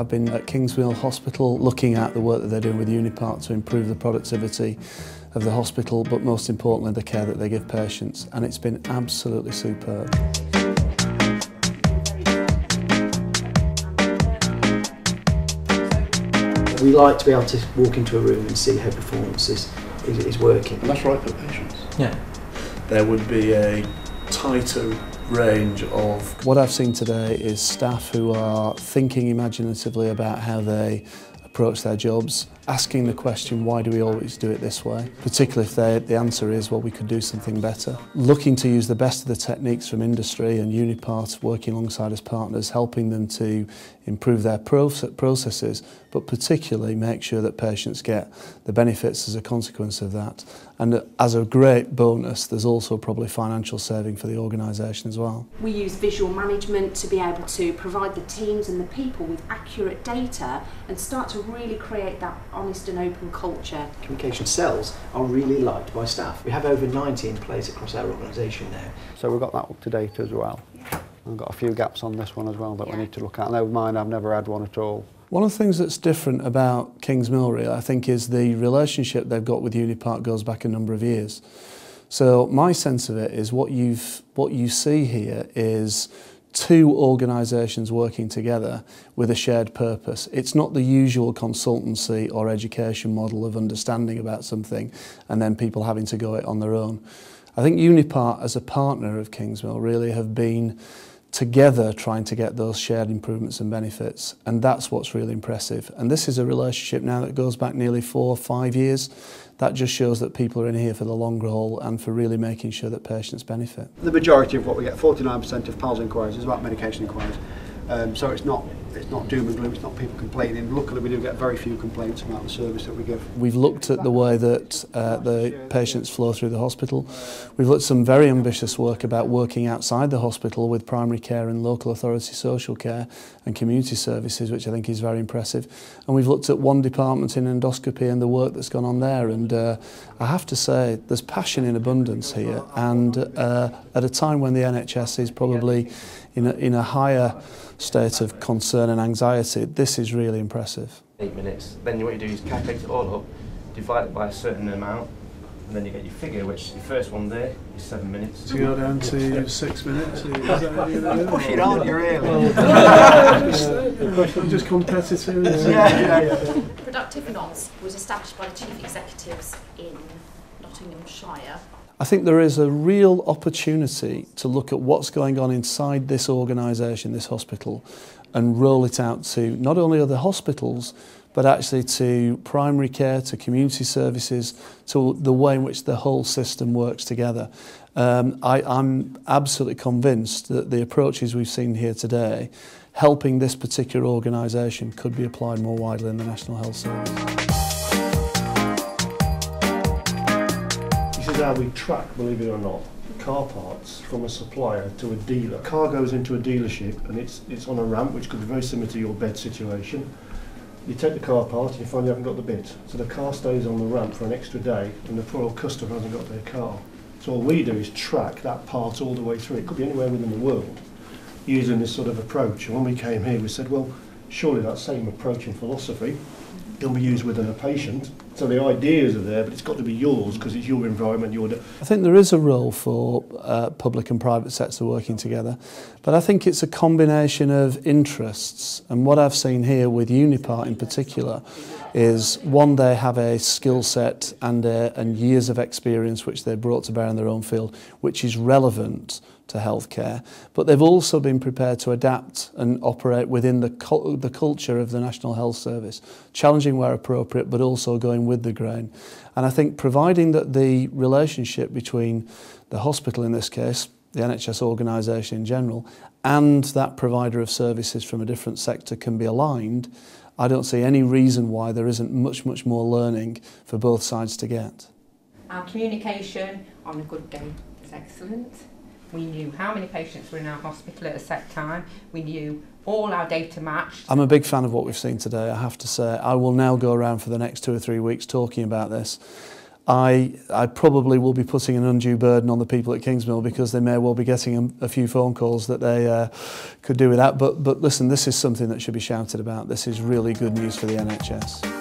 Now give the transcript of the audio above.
I've been at King's Mill Hospital looking at the work that they're doing with Unipart to improve the productivity of the hospital, but most importantly the care that they give patients, and it's been absolutely superb. We like to be able to walk into a room and see how performance is working. And that's right for patients. Yeah. There would be a tighter range of... What I've seen today is staff who are thinking imaginatively about how they approach their jobs, asking the question, why do we always do it this way? Particularly if the answer is, well, we could do something better. Looking to use the best of the techniques from industry and Unipart, working alongside as partners, helping them to improve their processes, but particularly make sure that patients get the benefits as a consequence of that. And as a great bonus, there's also probably financial saving for the organisation as well. We use visual management to be able to provide the teams and the people with accurate data and start to really create that honest and open culture. Communication cells are really liked by staff. We have over 90 in place across our organisation now. So we've got that up to date as well. Yeah. I've got a few gaps on this one as well that we need to look at. And never mind, I've never had one at all. One of the things that's different about King's Mill, really, I think, is the relationship they've got with Unipart goes back a number of years. So my sense of it is what you see here is two organisations working together with a shared purpose. It's not the usual consultancy or education model of understanding about something and then people having to go it on their own. I think Unipart as a partner of King's Mill really have been together trying to get those shared improvements and benefits, and that's what's really impressive. And this is a relationship now that goes back nearly 4 or 5 years. That just shows that people are in here for the long haul and for really making sure that patients benefit. The majority of what we get, 49% of PALS inquiries, is about medication inquiries. So it's not doom and gloom, it's not people complaining. Luckily we do get very few complaints about the service that we give. We've looked at the way that the patients flow through the hospital. We've looked at some very ambitious work about working outside the hospital with primary care and local authority social care and community services, which I think is very impressive. And we've looked at one department in endoscopy and the work that's gone on there, and I have to say there's passion in abundance here, and at a time when the NHS is probably in a higher state of concern and anxiety, this is really impressive. 8 minutes, then what you do is calculate it all up, divide it by a certain amount, and then you get your figure, which the first one there is 7 minutes. So you go down to 6 minutes? Push it on, you really. I'm just competitive. Yeah. Productive Nons was established by the chief executives in Nottinghamshire. I think there is a real opportunity to look at what's going on inside this organisation, this hospital, and roll it out to not only other hospitals, but actually to primary care, to community services, to the way in which the whole system works together. I'm absolutely convinced that the approaches we've seen here today, helping this particular organisation, could be applied more widely in the National Health Service. Now we track, believe it or not, car parts from a supplier to a dealer. Car goes into a dealership and it's on a ramp, which could be very similar to your bed situation. You take the car part and you find you haven't got the bit. So the car stays on the ramp for an extra day and the poor old customer hasn't got their car. So all we do is track that part all the way through. It could be anywhere within the world using this sort of approach. And when we came here we said, well, surely that same approach and philosophy can be used within a patient. So the ideas are there, but it's got to be yours because it's your environment. I think there is a role for public and private sector working together, but I think it's a combination of interests. And what I've seen here with Unipart in particular is, one, they have a skill set and years of experience which they've brought to bear in their own field, which is relevant to healthcare, but they've also been prepared to adapt and operate within the culture of the National Health Service, challenging where appropriate, but also going with the grain. And I think providing that the relationship between the hospital in this case, the NHS organisation in general, and that provider of services from a different sector can be aligned, I don't see any reason why there isn't much more learning for both sides to get. Our communication on a good day is excellent. We knew how many patients were in our hospital at a set time. We knew all our data matched. I'm a big fan of what we've seen today, I have to say. I will now go around for the next 2 or 3 weeks talking about this. I probably will be putting an undue burden on the people at King's Mill, because they may well be getting a few phone calls that they could do without. But listen, this is something that should be shouted about. This is really good news for the NHS.